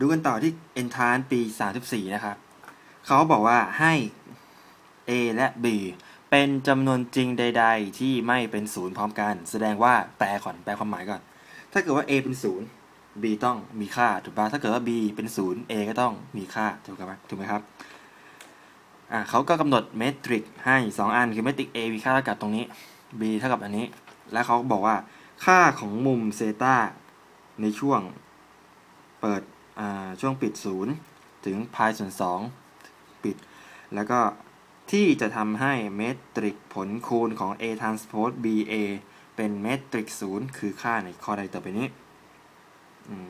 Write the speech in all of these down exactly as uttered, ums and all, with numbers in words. ดูกันต่อที่ Entrance ปีสามสิบสี่นะครับเขาบอกว่าให้ A และ B เป็นจำนวนจริงใดๆที่ไม่เป็นศูนย์พร้อมกันแสดงว่าแปลก่อนแปลความหมายก่อนถ้าเกิดว่า A เป็นศูนย์ B ต้องมีค่าถูกป่ะถ้าเกิดว่า B เป็นศูนย์ A ก็ต้องมีค่าถูกป่ะถูกไหมครับอ่าเขาก็กำหนดเมตริกให้สองอันคือเมตริก A มีค่าเท่ากับตรงนี้ B เท่ากับอันนี้แล้วเขาบอกว่าค่าของมุมเซต้าในช่วงเปิดช่วงปิดศูนย์ถึงพายส่วนสองปิดแล้วก็ที่จะทำให้เมตริกผลคูณของ A transposeบี เอ เป็นเมตริกศูนย์คือค่าในข้อใดต่อไปนี้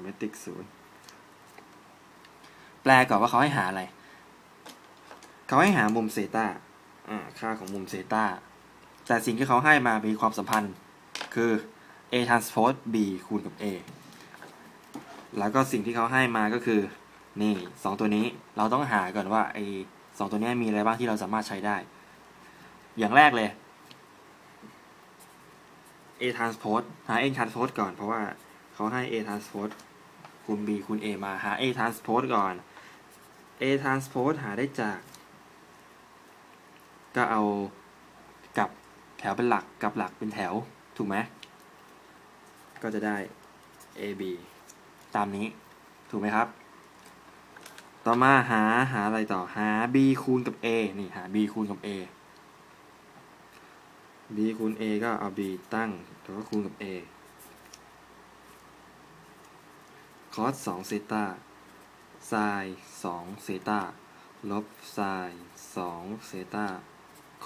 เมตริกศูนย์แปลก่อนว่าเขาให้หาอะไรเขาให้หามุมเซต้าค่าของมุมเซต้าแต่สิ่งที่เขาให้มามีความสัมพันธ์คือ A transpose B คูณกับ A แล้วก็สิ่งที่เขาให้มาก็คือนี่สองตัวนี้เราต้องหาก่อนว่าไอ้สองตัวนี้มีอะไรบ้างที่เราสามารถใช้ได้อย่างแรกเลย A transpose หา A transpose ก่อนเพราะว่าเขาให้ A transpose คูณ B คูณ A มาหา A transpose ก่อน A transpose หาได้จากก็เอากับแถวเป็นหลักกับหลักเป็นแถวถูกไหมก็จะได้ เอ บี ตามนี้ถูกไหมครับต่อมาหาหาอะไรต่อหา B คูณกับ A นี่หา B คูณกับ A B คูณ A ก็เอา B ตั้งแล้วก็คูณกับ A cos สองเซต้า sin สองเซต้าลบ sin สองเซต้า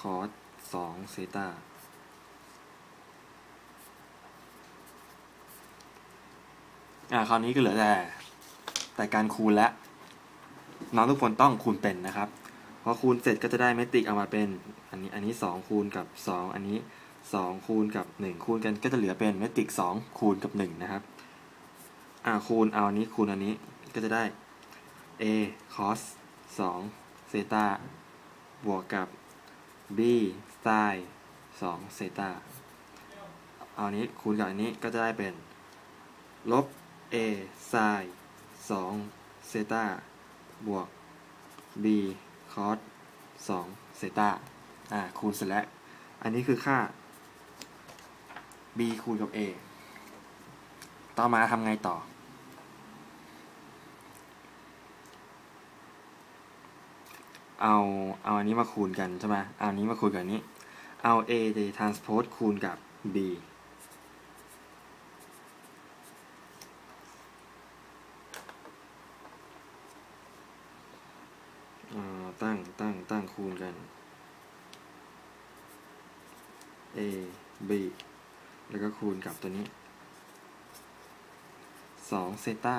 cos สองเซต้าอ่าคราวนี้ก็เหลือแต่แต่การคูณแล้วน้องทุกคนต้องคูณเป็นนะครับพอคูณเสร็จก็จะได้เมตริกออกมาเป็นอันนี้อันนี้สองคูณกับสองอันนี้สองคูณกับหนึ่งคูณกันก็จะเหลือเป็นเมตริกสองคูณกับหนึ่งนะครับอ่าคูณเอาอันนี้คูณอันนี้ก็จะได้ A cos สองเซต้าบวกกับ B sin สองเซต้าเอาอันนี้คูณกับอันนี้ก็จะได้เป็นลบ A sin สองเซต้าบวก B cos สองเซต้าอ่าคูณเสร็จแล้วอันนี้คือค่า B คูณกับ A ต่อมาทำไงต่อเอาเอาอันนี้มาคูณกันใช่ไหมเอาอันนี้มาคูณกับนี้เอา A transpose คูณกับ Bตั้งตั้งตั้งคูณกัน A B แล้วก็คูณกับตัวนี้สองเซต้า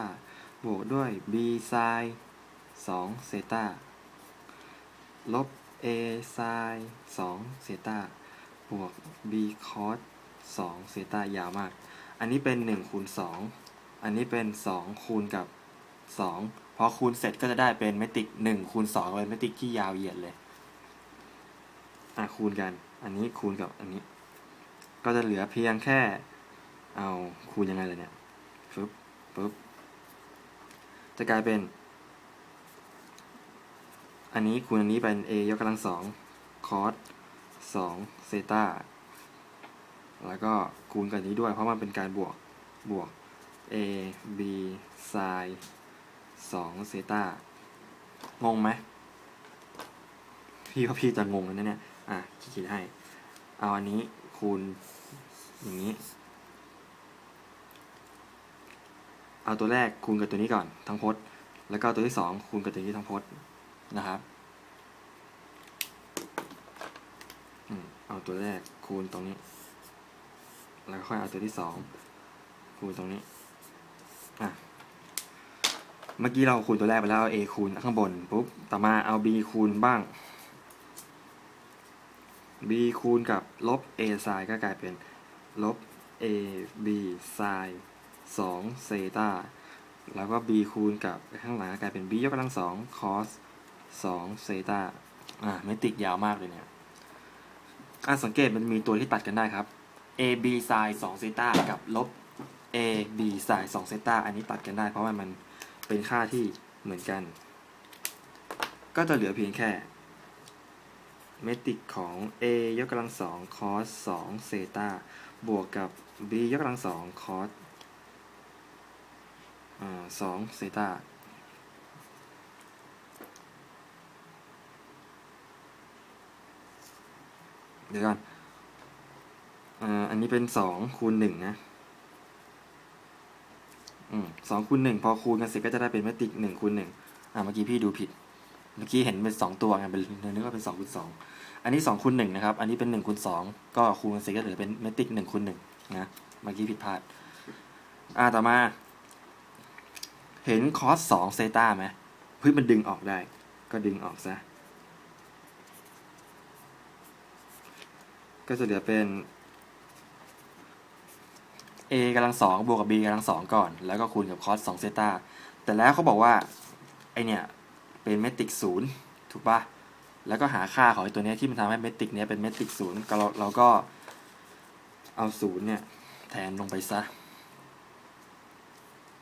บวกด้วย B sin สองเซต้าลบ A sin สองเซต้าบวก B cos สองเซต้ายาวมากอันนี้เป็นหนึ่งคูณสองอันนี้เป็นสองคูณกับสองพอคูณเสร็จก็จะได้เป็นเมตริกหนึ่งคูณสองเป็นเมตริกที่ยาวเหยียดเลยอ่ะคูณกันอันนี้คูณกับอันนี้ก็จะเหลือเพียงแค่เอาคูณยังไงเลยเนี่ยปึ๊บปึ๊บจะกลายเป็นอันนี้คูณอันนี้เป็น A ยกกำลังสอง cos สองเซต้าแล้วก็คูณกับนี้ด้วยเพราะมันเป็นการบวกบวก A B sinสองเซต้างงไหมพี่ว่าพี่จะงงแล้วเนี่ยอ่ะคิดให้เอาอันนี้คูณอย่างนี้เอาตัวแรกคูณกับตัวนี้ก่อนทั้งพจน์แล้วก็ตัวที่สองคูณกับตัวนี้ทั้งพจน์นะครับอืมเอาตัวแรกคูณตรงนี้แล้วค่อยเอาตัวที่สองคูณตรงนี้อ่ะเมื่อกี้เราคูณตัวแรกไปแล้ว A คูณข้างบนปุ๊บต่อมาเอา B คูณบ้าง B คูณกับลบ A sin ก็กลายเป็นลบ A B sin สองเซต้าแล้วก็ B คูณกับข้างหลังกลายเป็น B ยกกำลังสอง cos สองเซต้าอ่าเมตริกยาวมากเลยเนี่ยอ่ะสังเกตมันมีตัวที่ตัดกันได้ครับ A B sin สองเซต้ากับลบ A B sin สองเซต้าอันนี้ตัดกันได้เพราะว่ามัน เป็นค่าที่เหมือนกันก็จะเหลือเพียงแค่เมตริกของ a ยกกำลังสอง cos สองเซตาบวกกับ b ยกกำลังสอง cos สองเซตาเดี๋ยวก่อน อ, อันนี้เป็นสองคูณหนึ่งนะสองคูณหนึ่งพอคูณกันเสร็จก็จะได้เป็นเมตริกหนึ่งคูณหนึ่งอ่ะเมื่อกี้พี่ดูผิดเมื่อกี้เห็นเป็นสองตัวไงเป็นนึกว่าเป็นสองคูณสองอันนี้สองคูณหนึ่งนะครับอันนี้เป็นหนึ่งคูณสองก็คูณกันเสร็จก็เหลือเป็นเมตริกหนึ่งคูณหนึ่งนะเมื่อกี้ผิดพลาดอ่ะต่อมาเห็นคอสสองเซต้าไหมเฮ้ยมันดึงออกได้ก็ดึงออกซะก็จะเหลือเป็น a กำลังสองบวกกับ b กำลังสองก่อนแล้วก็คูณกับคอสสองเซต้าแต่แล้วเขาบอกว่าไอเนี่ยเป็นเมตริกศูนย์ถูกปะแล้วก็หาค่าของไอตัวนี้ที่มันทำให้เมตริกเนี้ยเป็นเมตริกศูนย์เราเราก็เอาศูนย์เนี่ยแทนลงไปซะ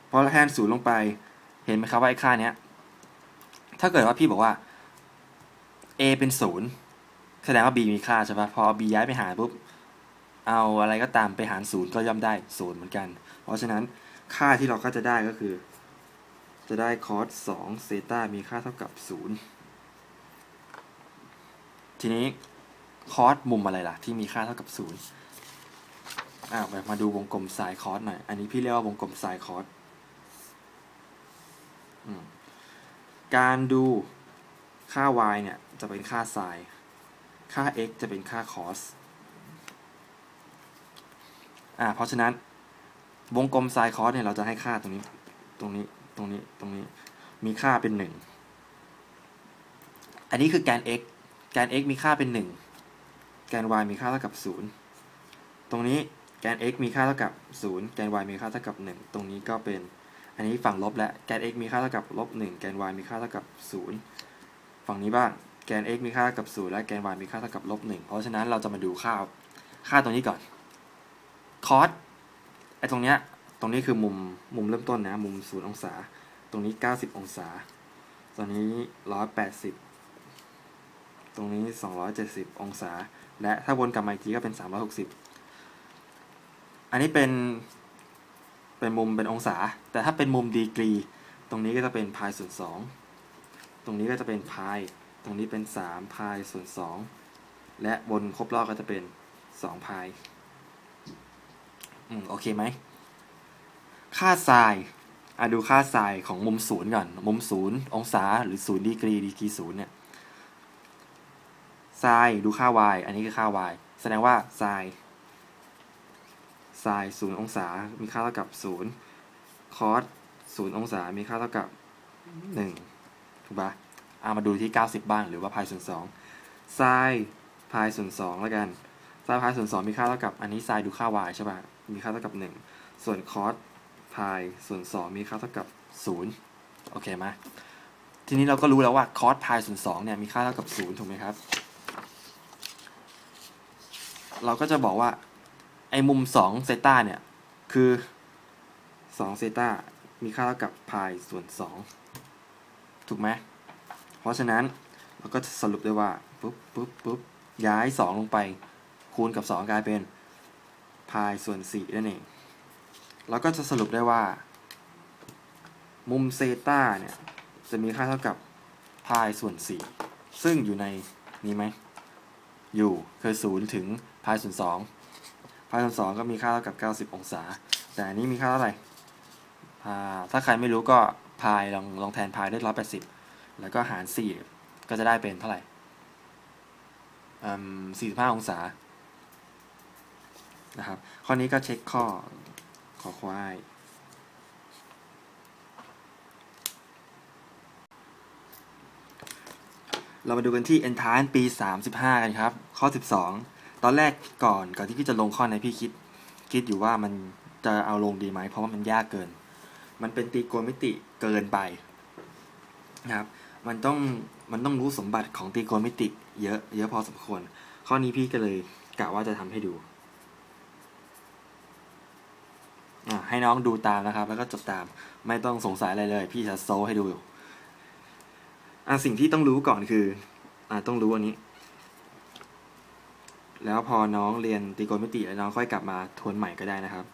พอแทนศูนย์ลงไปเห็นไหมครับว่าไอค่าเนี้ยถ้าเกิดว่าพี่บอกว่า a เป็นศูนย์แสดงว่า b มีค่าใช่ปะพอ b ย้ายไปหารปุ๊บเอาอะไรก็ตามไปหารศูนย์ก็ย่อมได้ศูนย์เหมือนกันเพราะฉะนั้นค่าที่เราก็จะได้ก็คือจะได้ cos สองเซต้ามีค่าเท่ากับศูนย์ทีนี้ cos มุมอะไรล่ะที่มีค่าเท่ากับศูนย์อ่ะมาดูวงกลมไซน์ cos หน่อยอันนี้พี่เรียกว่าวงกลมไซน์ cos การดูค่า y เนี่ยจะเป็นค่าไซน์ค่า x จะเป็นค่า cos อ่าเพราะฉะนั้นวงกลมไซน์ cos เนี่ยเราจะให้ค่าตรงนี้ตรงนี้ตรงนี้ตรงนี้มีค่าเป็นหนึ่งอันนี้คือแกน x แกน x มีค่าเป็นหนึ่งแกน y มีค่าเท่ากับศูนย์ตรงนี้แกน x มีค่าเท่ากับศูนย์แกน y มีค่าเท่ากับหนึ่งตรงนี้ก็เป็นอันนี้ฝั่งลบและแกน x มีค่าเท่ากับ ลบหนึ่ง แกน y มีค่าเท่ากับศูนย์ฝั่งนี้บ้างแกน x มีค่าเท่ากับศูนย์และแกน y มีค่าเท่ากับ ลบหนึ่ง เพราะฉะนั้นเราจะมาดูค่าค่าตรงนี้ก่อน cos ไอ้ตรงเนี้ยตรงนี้คือมุมมุมเริ่มต้นนะมุมศูนย์องศาตรงนี้เก้าสิบองศาตรงนี้หนึ่งร้อยแปดสิบตรงนี้สองร้อยเจ็ดสิบองศาและถ้าวนกลับมาอีกทีก็เป็นสามร้อยหกสิบอันนี้เป็นเป็นมุมเป็นองศาแต่ถ้าเป็นมุมดีกรีตรงนี้ก็จะเป็น π ส่วนสองตรงนี้ก็จะเป็น πตรงนี้เป็นสาม π ส่วนสองและบนครบรอบก็จะเป็นสอง π อืมโอเคไหมค่าไซน์อ่ะดูค่าไซน์ของมุมศูนย์ก่อนมุมศูนย์องศาหรือศูนย์ดีกรีดีกรีศูนย์เนี่ยไซน์ดูค่า y อันนี้คือค่า y แสดงว่าไซน์ไซน์ศูนย์องศามีค่าเท่ากับศูนย์ cos ศูนย์องศามีค่าเท่ากับหนึ่งถูกปะเอามาดูที่เก้าสิบบ้างหรือว่า π ส่วนสองไซน์ π ส่วนสองแล้วกันไซน์ π ส่วนสองมีค่าเท่ากับอันนี้ไซน์ดูค่า y ใช่ป่ะมีค่าเท่ากับหนึ่งส่วน cos π ส่วนสองมีค่าเท่ากับศูนย์โอเคมั้ยทีนี้เราก็รู้แล้วว่า cos π ส่วนสองเนี่ยมีค่าเท่ากับศูนย์ถูกมั้ยครับเราก็จะบอกว่าไอ้มุมสองเซต้าเนี่ยคือสองเซต้ามีค่าเท่ากับ π ส่วนสองถูกมั้ยเพราะฉะนั้นเราก็สรุปได้ว่าปุ๊บปุ๊บปุ๊บย้ายสองลงไปคูณกับสองกลายเป็นπส่วนสี่นั่นเองเราก็จะสรุปได้ว่ามุมเซต้าเนี่ยจะมีค่าเท่ากับπส่วนสี่ซึ่งอยู่ในนี้ไหมอยู่คือศูนย์ถึงπส่วนสองπส่วนสองก็มีค่าเท่ากับเก้าสิบองศาแต่อันนี้มีค่าเท่าไหร่ถ้าใครไม่รู้ก็πลองลองแทนπได้หนึ่งร้อยแปดสิบแล้วก็หารสี่ก็จะได้เป็นเท่าไหร่อืมสี่สิบห้าองศานะครับข้อนี้ก็เช็คข้อขอควายเรามาดูกันที่ Entrance ปีสามสิบห้ากันครับข้อสิบสองตอนแรกก่อนก่อนที่พี่จะลงข้อในพี่คิดคิดอยู่ว่ามันจะเอาลงดีไหมเพราะว่ามันยากเกินมันเป็นตรีโกณมิติเกินไปนะครับมันต้องมันต้องรู้สมบัติของตรีโกณมิติเยอะเยอะพอสมควรข้อนี้พี่ก็เลยกะว่าจะทำให้ดู ให้น้องดูตามนะครับแล้วก็จดตามไม่ต้องสงสัยอะไรเลยพี่จะโซให้ดูอ่ะสิ่งที่ต้องรู้ก่อนคืออ่ะต้องรู้อันนี้แล้วพอน้องเรียนตรีโกณมิติแล้วน้องค่อยกลับมาทวนใหม่ก็ได้นะครับ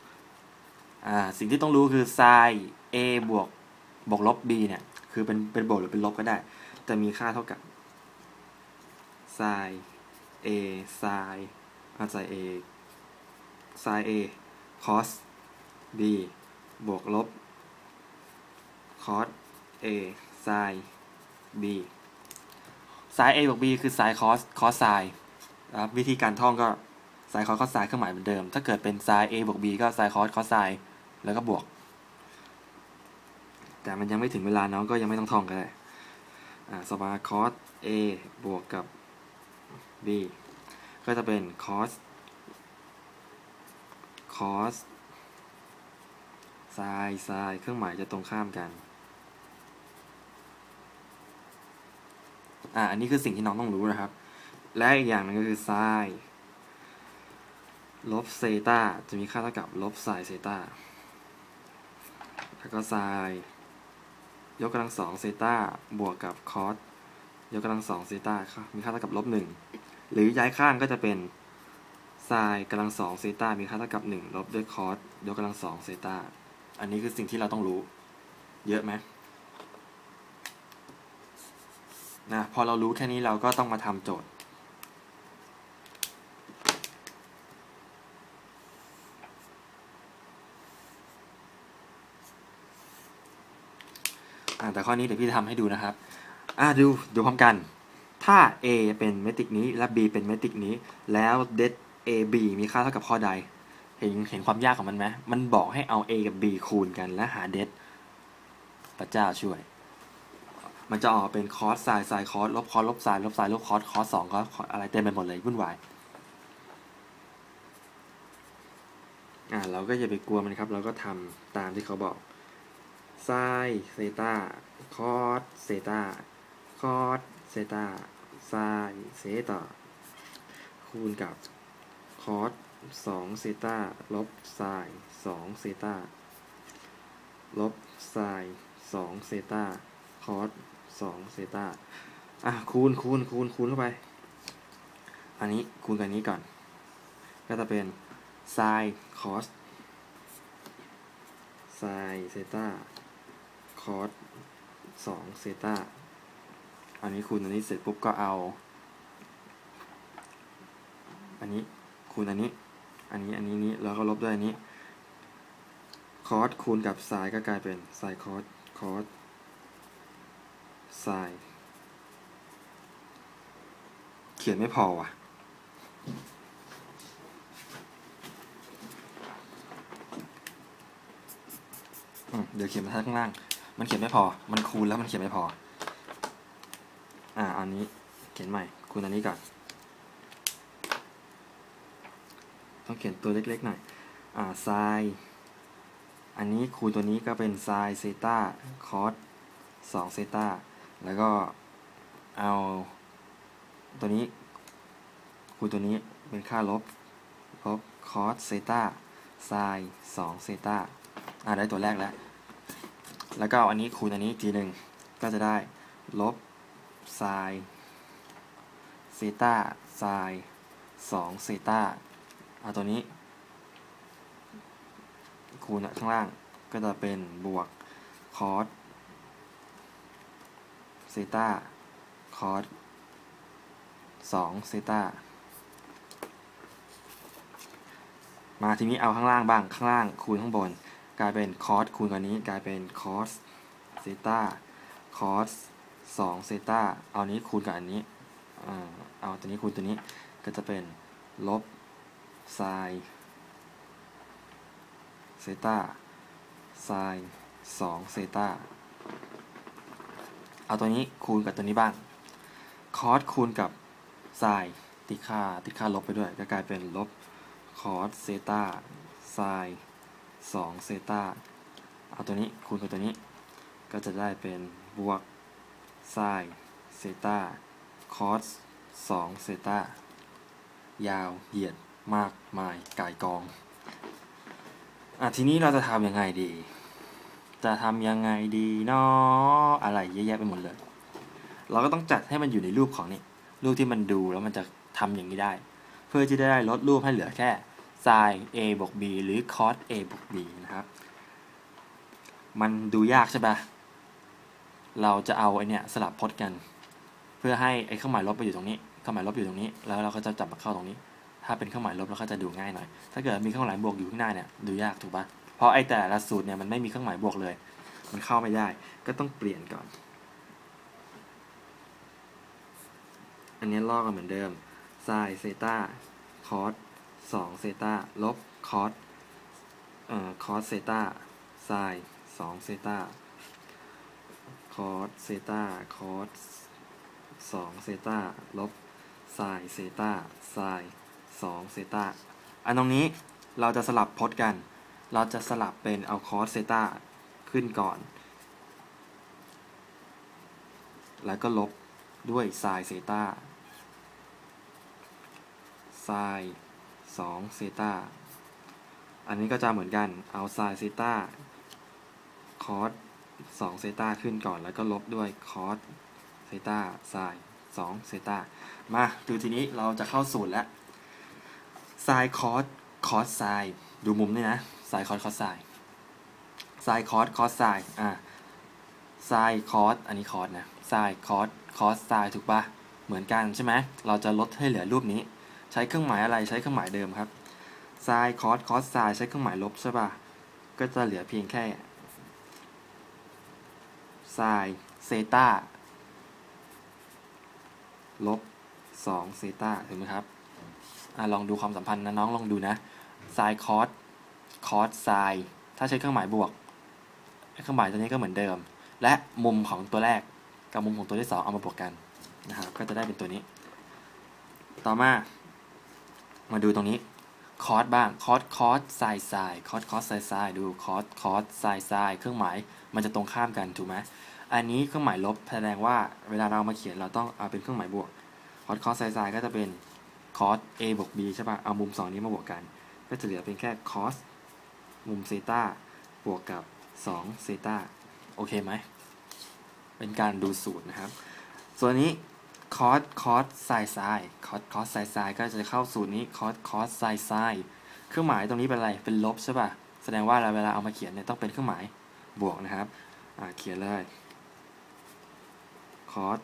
อ่าสิ่งที่ต้องรู้คือไซน์ a บวกบวกลบ b เนี่ยคือเป็นเป็นบวกหรือเป็นลบก็ได้แต่มีค่าเท่ากับไซน์ a ไซน์อาไซน์ a ไซน์ a cos b บวกลบ cos a ไซน์ b ไซน์ a บวก b คือไซน์ cos cos ไซน์ครับวิธีการท่องก็ไซน์คอสคอสไซน์เครื่องหมายเหมือนเดิมถ้าเกิดเป็นไซน์ a บวก b ก็ไซน์คอสคอสไซน์แล้วก็บวกแต่มันยังไม่ถึงเวลาน้องก็ยังไม่ต้องท่องก็ได้อ่าสมาคอส a บวกกับ b ก็จะเป็นคอสคอสไซน์ไซน์เครื่องหมายจะตรงข้ามกันอ่าอันนี้คือสิ่งที่น้องต้องรู้นะครับและอีกอย่างนึงก็คือไซน์ลบเซต้าจะมีค่าเท่ากับลบไซน์เซต้าแล้วก็ไซน์ยกกำลังสองเซต้าบวกกับคอสยกกำลังสองเซต้ามีค่าเท่ากับลบหนึ่งหรือย้ายข้างก็จะเป็นไซน์กำลังสองเซต้ามีค่าเท่ากับหนึ่งลบด้วยคอสยกกำลังสองเซต้าอันนี้คือสิ่งที่เราต้องรู้เยอะไหมนะพอเรารู้แค่นี้เราก็ต้องมาทำโจทย์แต่ข้อนี้เดี๋ยวพี่จะทำให้ดูนะครับอ่าดูดูพร้อมกันถ้า a เป็นเมตริกนี้และ b เป็นเมตริกนี้แล้วเดท a b มีค่าเท่ากับข้อใดเห็นเห็นความยากของมันไหมมันบอกให้เอา a กับ b คูณกันและหาเดทพระเจ้าช่วยมันจะออกเป็นคอสไซน์ไซน์คอสลบคอสลบไซน์ลบไซน์ลบคอสคอสสองคอสอะไรเต็มไปหมดเลยวุ่นวายอ่าเราก็อย่าไปกลัวมันครับเราก็ทำตามที่เขาบอกไซน์เซต้าคอสเซต้าคอสเซต้าไซน์เซต้าคูณกับคอสสองเซต้าลบไซน์สองเซต้าลบไซน์สองเซต้าคอสสองเซต้าอ่ะคูณคูณคูณคูณเข้าไปอันนี้คูณกันนี้ก่อนก็จะเป็นไซน์คอสไซน์เซต้าคอสสองเซต้าอันนี้คูณอันนี้เสร็จปุ๊บก็เอาอันนี้คูณอันนี้อันนี้อันนี้นี้แล้วก็ลบด้วยอันนี้คอสคูณกับไซน์ก็กลายเป็นไซน์คอสคอสไซน์เขียนไม่พอว่ะเดี๋ยวเขียนมาข้างล่างมันเขียนไม่พอมันคูณแล้วมันเขียนไม่พออ่าอันนี้เขียนใหม่คูณอันนี้ก่อนต้องเขียนตัวเล็กๆหน่อยอ่าไซน์อันนี้คูณตัวนี้ก็เป็นไซน์เซต้าคอสสองเซต้าแล้วก็เอาตัวนี้คูณตัวนี้เป็นค่าลบลบคอสเซต้าไซน์สองเซต้าอ่าได้ตัวแรกแล้วแล้วก็อันนี้คูณอันนี้ทีหนึ่งก็จะได้ลบไซน์เซต้าไซน์สองเซต้าเอาตัวนี้คูณข้างล่างก็จะเป็นบวกคอสเซต้าคอสสองเซต้ามาทีนี้เอาข้างล่างบ้างข้างล่างคูณข้างบนกลายเป็นคอสคูณกันนี้กลายเป็นคอสเซต้าคอสสองเซต้าเอานี้คูณกับอันนี้เอาตัวนี้คูณตัวนี้ก็จะเป็นลบไซน์เซต้าไซน์สองเซต้าเอาตัวนี้คูณกับตัวนี้บ้างคอสคูณกับไซน์ติดค่าติดค่าลบไปด้วยก็กลายเป็นลบคอสเซต้าไซน์สองเซต้าเอาตัวนี้คูณกับตัวนี้ก็จะได้เป็นบวกไซน์เซต้าคอสสองเซต้ายาวเหยียดมากมายก่ายกอง อ่ะทีนี้เราจะทำยังไงดีจะทำยังไงดีเนาะอะไรเยอะแยะไปหมดเลยเราก็ต้องจัดให้มันอยู่ในรูปของนี่รูปที่มันดูแล้วมันจะทำอย่างนี้ได้เพื่อที่จะได้ลดรูปให้เหลือแค่ sin a บวก b หรือ cos a บวก b นะครับมันดูยากใช่ปะเราจะเอาไอ้นี่สลับพจน์กันเพื่อให้ไอ้เครื่องหมายลบไปอยู่ตรงนี้เครื่องหมายลบอยู่ตรงนี้แล้วเราก็จะจับมาเข้าตรงนี้ถ้าเป็นเครื่องหมายลบเราก็จะดูง่ายหน่อยถ้าเกิดมีเครื่องหมายบวกอยู่ข้างหน้าเนี่ยดูยากถูกปะเพราะไอ้แต่ละสูตรเนี่ยมันไม่มีเครื่องหมายบวกเลยมันเข้าไม่ได้ก็ต้องเปลี่ยนก่อนอันนี้ลอกกันเหมือนเดิม sin เซต้า cos สองเซต้าลบ cos เอ่อ cos เซต้า sin สองเซต้า cos เซต้า cos สองเซต้าลบ sin เซต้า sin สองเซต้าอันตรงนี้เราจะสลับพจน์กันเราจะสลับเป็นเอา cos เซต้าขึ้นก่อนแล้วก็ลบด้วย sin เซต้าsin สองเซต้าอันนี้ก็จะเหมือนกันเอา sin เซต้า cos สองเซต้าขึ้นก่อนแล้วก็ลบด้วย cos เซต้า sin สองเซต้ามาดูทีนี้เราจะเข้าสูตรแล้ว sin cos cos sin ดูมุมนี่นะ sin cos cos sin sin cos cos sin อ่ะ sin cos อันนี้ cos นะ sin cos cos sin ถูกปะเหมือนกันใช่ไหมเราจะลดให้เหลือรูปนี้ใช้เครื่องหมายอะไรใช้เครื่องหมายเดิมครับ sin cos cos sin ใช้เครื่องหมายลบใช่ป่ะก็จะเหลือเพียงแค่ sin เซต้าลบสองเซต้าถูกไหมครับอ่ะลองดูความสัมพันธ์นะน้องลองดูนะ sin cos cos sin ถ้าใช้เครื่องหมายบวกเครื่องหมายตัวนี้ก็เหมือนเดิมและมุมของตัวแรกกับมุมของตัวที่สองเอามาบวกกันนะครับก็จะได้เป็นตัวนี้ต่อมามาดูตรงนี้คอสบ้างคอสคอสไซไซคอสคอสไซไซดูคอสคอสไซไซเครื่องหมายมันจะตรงข้ามกันถูกไหมอันนี้เครื่องหมายลบแสดงว่าเวลาเรามาเขียนเราต้องเอาเป็นเครื่องหมายบวกคอสคอสไซไซก็จะเป็นคอส a บวก b ใช่ป่ะเอามุมสองนี้มาบวกกันก็จะเหลือเป็นแค่คอสมุมเซต้าบวกกับสองเซต้าโอเคไหมเป็นการดูสูตรนะครับส่วนนี้คอสคอสไซไซคอสคอสไซไซก็จะเข้าสูตรนี้คอสคอสไซไซเครื่องหมายตรงนี้เป็นอะไรเป็นลบใช่ป่ะแสดงว่าเราเวลาเอามาเขียนเนี่ยต้องเป็นเครื่องหมายบวกนะครับอ่าเขียนเลยคอส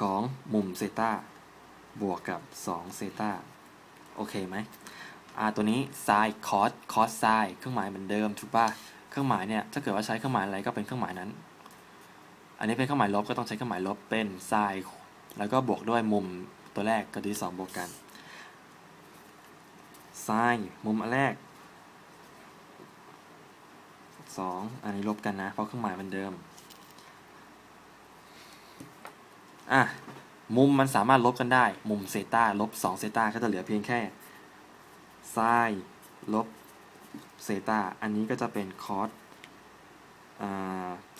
ของมุมเซต้าบวกกับสองเซต้าโอเคไหมอ่าตัวนี้ไซคอสคอสไซเครื่องหมายเหมือนเดิมถูกป่ะเครื่องหมายเนี่ยถ้าเกิดว่าใช้เครื่องหมายอะไรก็เป็นเครื่องหมายนั้นอันนี้เป็นเครื่องหมายลบก็ต้องใช้เครื่องหมายลบเป็น sin แล้วก็บวกด้วยมุมตัวแรกกับตัวที่สองบวกกัน sin มุมอันแรกสองอันนี้ลบกันนะเพราะเครื่องหมายมันเดิมอ่ะมุมมันสามารถลบกันได้มุมเซต้าลบสองเซต้าก็จะเหลือเพียงแค่ sin ลบเซต้าอันนี้ก็จะเป็น cos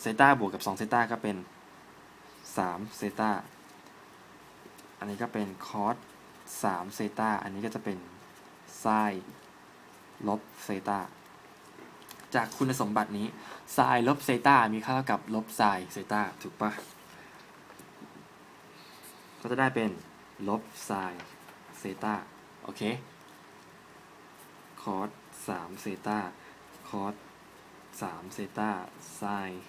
เซต้าบวกกับสองเซต้าก็เป็นสามเซต้าอันนี้ก็เป็นคอสสามเซต้าอันนี้ก็จะเป็นไซน์ลบเซต้าจากคุณสมบัตินี้ไซน์ลบเซต้ามีค่าเท่ากับลบไซน์เซต้าถูกปะก็จะได้เป็นลบไซน์เซต้าโอเคคอสสามเซต้าคอสสามเซต้าไซน์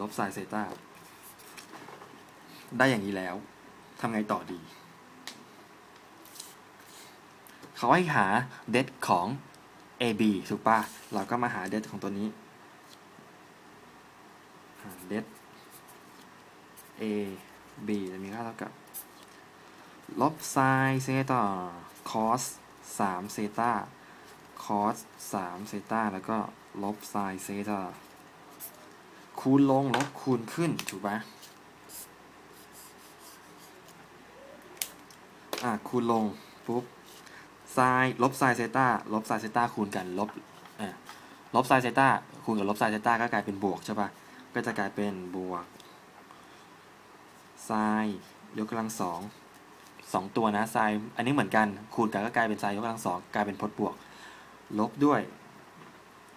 ลบไซน์เซต้าได้อย่างนี้แล้วทำไงต่อดีเขาให้หาเดทของ เอ บี ถูกป่ะเราก็มาหาเดทของตัวนี้เดท เอ บี จะมีค่าเท่ากับลบไซน์เซต้าคอสสามเซต้าcos สามเซต้าแล้วก็ลบ sin เซต้าคูณลงลบคูณขึ้นถูกปะอ่ะคูณลงปุ๊บ sin ลบ sin เซต้าลบ sin เซต้าคูณกันลบอ่ะลบ sin เซต้าคูณกับลบ sin เซต้าก็กลายเป็นบวกใช่ปะก็จะกลายเป็นบวก sin ยกกำลังสองสองตัวนะ sin อันนี้เหมือนกันคูณกันก็กลายเป็น sin ยกกำลังสองกลายเป็นพจน์บวก ลบด้วย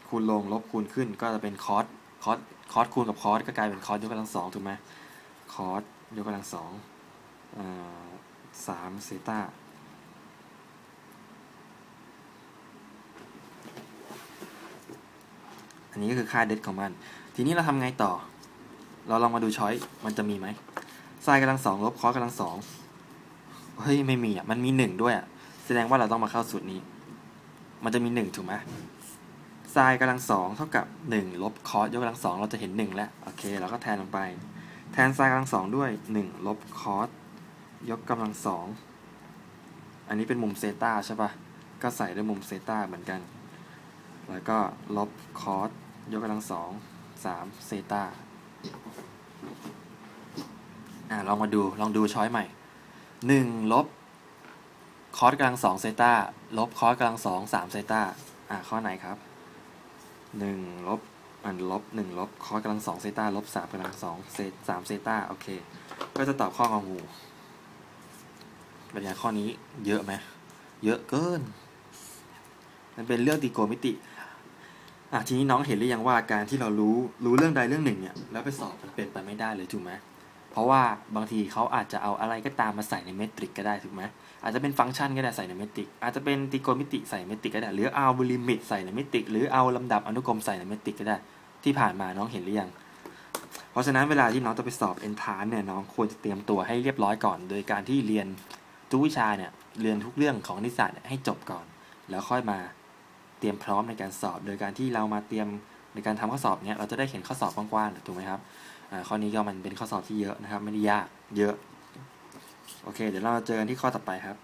คูณลงลบคูณขึ้นก็จะเป็นคอสคอสคอสคูณกับคอสก็กลายเป็นคอสยกกำลังสองถูกไหมคอสยกกำลังสองสามเซต้าอันนี้ก็คือค่าเดทของมันทีนี้เราทำไงต่อเราลองมาดูช้อยมันจะมีไหมไซน์กำลังสองลบคอสกำลังสองเฮ้ยไม่มีอ่ะมันมีหนึ่งด้วยอ่ะแสดงว่าเราต้องมาเข้าสูตรนี้มันจะมีหนึ่งถูกไหมไซน์กำลังสองเท่ากับหนึ่งลบคอสยกกำลังสองเราจะเห็นหนึ่งแล้วโอเคเราก็แทนลงไปแทนไซน์กำลังสองด้วยหนึ่งลบคอสยกกำลังสองอันนี้เป็นมุมเซต้าใช่ปะก็ใส่ด้วยมุมเซต้าเหมือนกันแล้วก็ลบคอสยกกำลังสองสามเซต้าอ่าลองมาดูลองดูช้อยใหม่หนึ่งลบคอสกำลังสองเซต้าลบคอสกำลังสองสามเซต้าอ่าข้อไหนครับหนึ่งลบอันลบหนึ่งลบคอสกำลังสองเซต้าลบสามกำลังสองเซตสามเซต้าโอเคก็จะตอบข้ององูเป็นอย่างข้อนี้เยอะไหมเยอะเกินมันเป็นเรื่องตรีโกณมิติอ่ะทีนี้น้องเห็นหรือยังว่าการที่เรารู้รู้เรื่องใดเรื่องหนึ่งเนี่ยแล้วไปสอบมันเป็นไปไม่ได้เลยถูกไหมเพราะว่าบางทีเขาอาจจะเอาอะไรก็ตามมาใส่ในเมตริกก็ได้ถูกไหมอาจจะเป็นฟังก์ชันก็ได้ใส่ในเมตริกอาจจะเป็นตรีโกณมิติใส่เมตริกก็ได้หรือเอาลิมิตใส่ในเมตริกหรือเอาลำดับอนุกรมใส่ในเมตริกก็ได้ที่ผ่านมาน้องเห็นหรือยังเพราะฉะนั้นเวลาที่น้องจะไปสอบ Entrance เนี่ยน้องควรจะเตรียมตัวให้เรียบร้อยก่อนโดยการที่เรียนทุกวิชาเนี่ยเรียนทุกเรื่องของนิสสัตให้จบก่อนแล้วค่อยมาเตรียมพร้อมในการสอบโดยการที่เรามาเตรียมในการทำข้อสอบเนี่ยเราจะได้เห็นข้อสอบกว้างๆถูกไหมครับข้อนี้ก็มันเป็นข้อสอบที่เยอะนะครับไม่ได้ยากเยอะโอเคเดี๋ยวเราเจอกันที่ข้อต่อไปครับ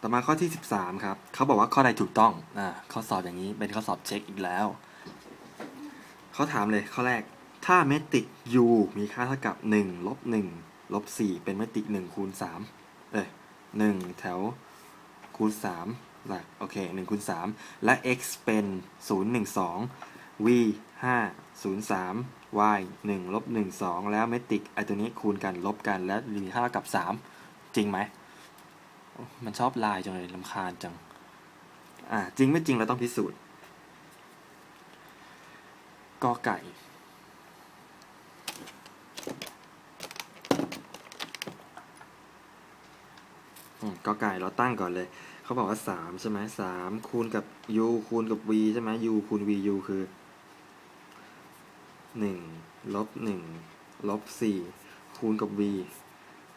ต่อมาข้อที่สิบสามครับเขาบอกว่าข้อใดถูกต้องอ่าข้อสอบอย่างนี้เป็นข้อสอบเช็คอีกแล้วเขาถามเลยข้อแรกถ้าเมตริก U มีค่าเท่ากับ หนึ่ง ลบ หนึ่ง ลบ สี่เป็นเมตริก หนึ่ง คูณ สามเอ้ย หนึ่ง แถวคูณ สามหลักโอเค หนึ่ง คูณ สามและ x เป็น ศูนย์ หนึ่ง สอง v ห้า ศูนย์ สาม y หนึ่ง ลบ หนึ่ง สองแล้วเมตริกไอตัวนี้คูณกันลบกันแล้วมีค่าเท่ากับสามจริงไหมมันชอบลายจังเลยรำคาญจังอ่าจริงไม่จริงเราต้องพิสูจน์กอไก่ก็ไก่เราตั้งก่อนเลยเขาบอกว่าสามใช่ไหมสามคูณกับ u คูณกับ v ใช่ไหม u คูณ v u คือหนึ่งลบหนึ่งลบสี่คูณกับ v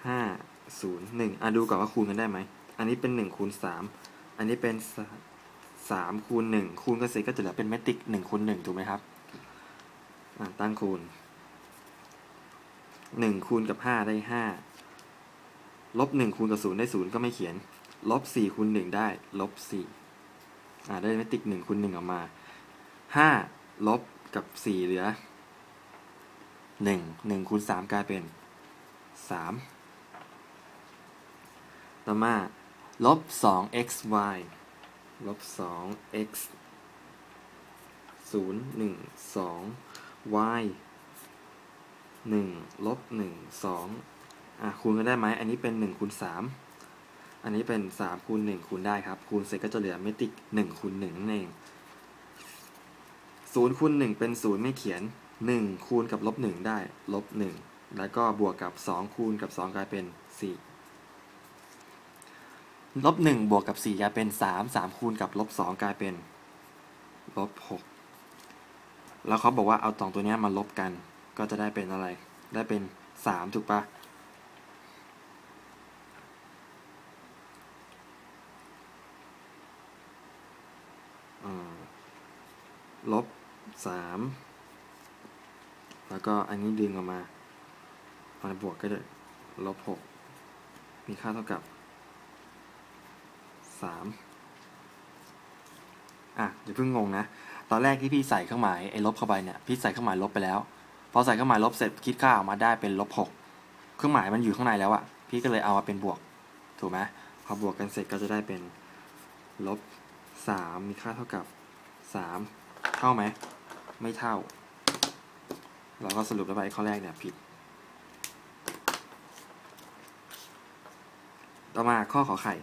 ห้า ศูนย์ หนึ่งอ่ะดูก่อนว่าคูณกันได้ไหมอันนี้เป็นหนึ่งคูณสามอันนี้เป็นสามคูณหนึ่งคูณกันเสร็จก็จะเหลือเป็นเมตริกหนึ่งคูณหนึ่งถูกไหมครับอ่ะตั้งคูณหนึ่งคูณกับห้าได้ห้าลบหนึ่งคูณกับศูนย์ได้ศูนย์ก็ไม่เขียนลบสี่คูณหนึ่งได้ลบสี่อ่าได้เมตริกหนึ่งคูณหนึ่งออกมาห้าลบกับสี่เหลือหนึ่งหนึ่งคูณสามกลายเป็นสามต่อมาลบสอง x y ลบสอง x ศูนย์หนึ่งสอง y หนึ่งลบหนึ่งสองอ่ะคูณกันได้ไหมอันนี้เป็นหนึ่งคูณสามอันนี้เป็นสามคูณหนึ่งคูณได้ครับคูณเสร็จก็จะเหลือเมตริกหนึ่งคูณหนึ่งนั่นเองศูนย์คูณหนึ่งเป็นศูนย์ไม่เขียนหนึ่งคูณกับลบหนึ่งได้ลบหนึ่งแล้วก็บวกกับสองคูณกับสองกลายเป็นสี่ลบหนึ่งบวกกับสี่กลายเป็นสาม สามคูณกับลบสองกลายเป็นลบหกแล้วเขาบอกว่าเอาสองตัวนี้มาลบกันก็จะได้เป็นอะไรได้เป็นสามถูกปะลบสามแล้วก็อันนี้ดึงออกมาเอาบวกก็ได้ลบหกมีค่าเท่ากับสามอ่ะอย่าเพิ่งงงนะตอนแรกที่พี่ใส่เครื่องหมายไอ้ลบเข้าไปเนี่ยพี่ใส่เครื่องหมายลบไปแล้วพอใส่เครื่องหมายลบเสร็จคิดค่าออกมาได้เป็นลบหกเครื่องหมายมันอยู่ข้างในแล้วอะพี่ก็เลยเอามาเป็นบวกถูกไหมพอบวกกันเสร็จก็จะได้เป็นลบสามมีค่าเท่ากับสามเท่าไหมไม่เท่าเราก็สรุปแล้วไปข้อแรกเนี่ยผิดต่อมาข้อขอไข่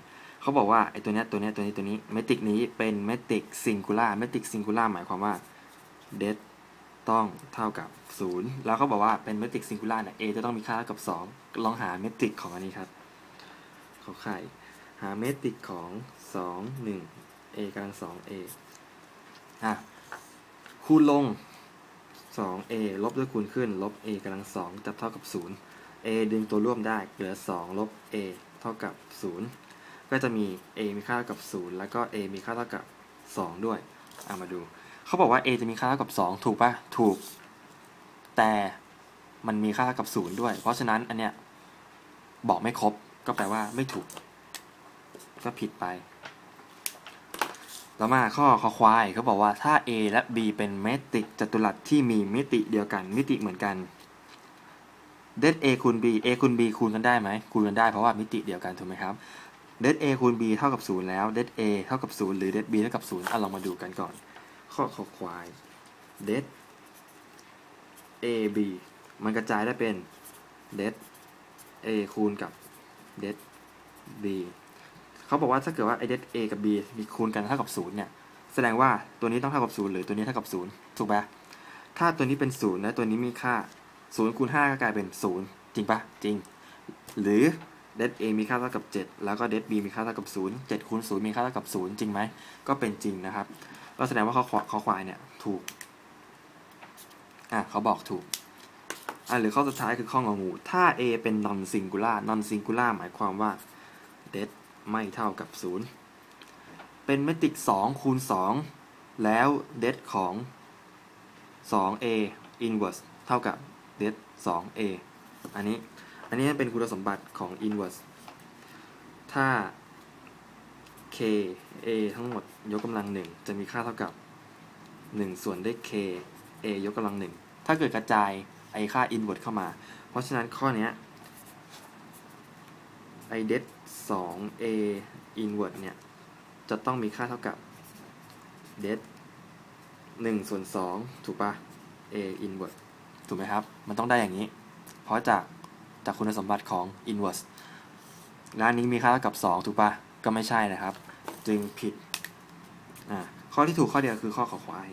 เขา เขาบอกว่าไอ้ตัวเนี้ยตัวเนี้ยตัวนี้ตัวนี้เมตริกนี้เป็นเมตริกซิงคูล่าเมตริกซิงคูล่าหมายความว่าเดตต้องเท่ากับศูนย์แล้วเขาบอกว่าเป็นเมตริกซิงคูล่าเนี่ย a จะต้องมีค่าเท่ากับสองลองหาเมตริกของอันนี้ครับเขาไขหาเมตริกของสอง หนึ่ง a กำลัง สอง a อ่ะคูณลง สอง a ลบด้วยคูณขึ้นลบ a กำลัง สองจะเท่ากับศูนย์ a ดึงตัวร่วมได้เหลือสองลบ a เท่ากับศูนย์ก็จะมี a มีค่าเท่ากับศูนย์แล้วก็ a มีค่าเท่ากับสองด้วยเอามาดูเขาบอกว่า a จะมีค่าเท่ากับสองถูกปะถูกแต่มันมีค่าเท่ากับศูนย์ด้วยเพราะฉะนั้นอันเนี้ยบอกไม่ครบก็แปลว่าไม่ถูกก็ผิดไปแล้วมาข้อคอควายเขาบอกว่าถ้า a และ b เป็นเมตริกจัตุรัสที่มีมิติเดียวกันมิติเหมือนกันเดต a คูณ b a คูณ b คูณกันได้ไหมคูณกันได้เพราะว่ามิติเดียวกันถูกไหมครับเดต a คูณ b เท่ากับศูนย์แล้วเดต a เท่ากับศูนย์หรือเดต b เท่ากับศูนย์อ่ะลองมาดูกันก่อนข้อคอควายเดต a b มันกระจายได้เป็นเดต a คูณกับเดต bเขาบอกว่าถ้าเกิดว่าไอเดต a กับ b มีคูณกันเท่ากับศูนย์เนี่ยแสดงว่าตัวนี้ต้องเท่ากับศูนย์หรือตัวนี้เท่ากับศูนย์ถูกปะถ้าตัวนี้เป็นศูนย์และตัวนี้มีค่าศูนย์คูณห้าก็กลายเป็นศูนย์จริงปะจริงหรือเดต a มีค่าเท่ากับเจ็ดแล้วก็เดต b มีค่าเท่ากับศูนย์ เจ็ดคูณศูนย์มีค่าเท่ากับศูนย์จริงไหมก็เป็นจริงนะครับก็แสดงว่าข้อข้อควายเนี่ยถูกอ่ะเขาบอกถูกอ่ะหรือข้อสุดท้ายคือข้ององูถ้า a เป็น non singular non singular หมายความว่าเดตไม่เท่ากับศูนย์เป็นเมตริกสองคูณสองแล้วเดตของ สอง a inverse เท่ากับเดต สอง a อันนี้อันนี้เป็นคุณสมบัติของ inverse ถ้า k a ทั้งหมดยกกำลังหนึ่งจะมีค่าเท่ากับหนึ่งส่วนได้ k a ยกกำลังหนึ่งถ้าเกิดกระจายไอค่า inverse เข้ามาเพราะฉะนั้นข้อนี้ไอเดตสอง a inverse เนี่ยจะต้องมีค่าเท่ากับเดตหนึ่งส่วนสองถูกปะ a inverse ถูกไหมครับมันต้องได้อย่างนี้เพราะจากจากคุณสมบัติของ inverse และนี้มีค่าเท่ากับสองถูกปะก็ไม่ใช่นะครับจึงผิดอ่าข้อที่ถูกข้อเดียวคือข้อขอควาย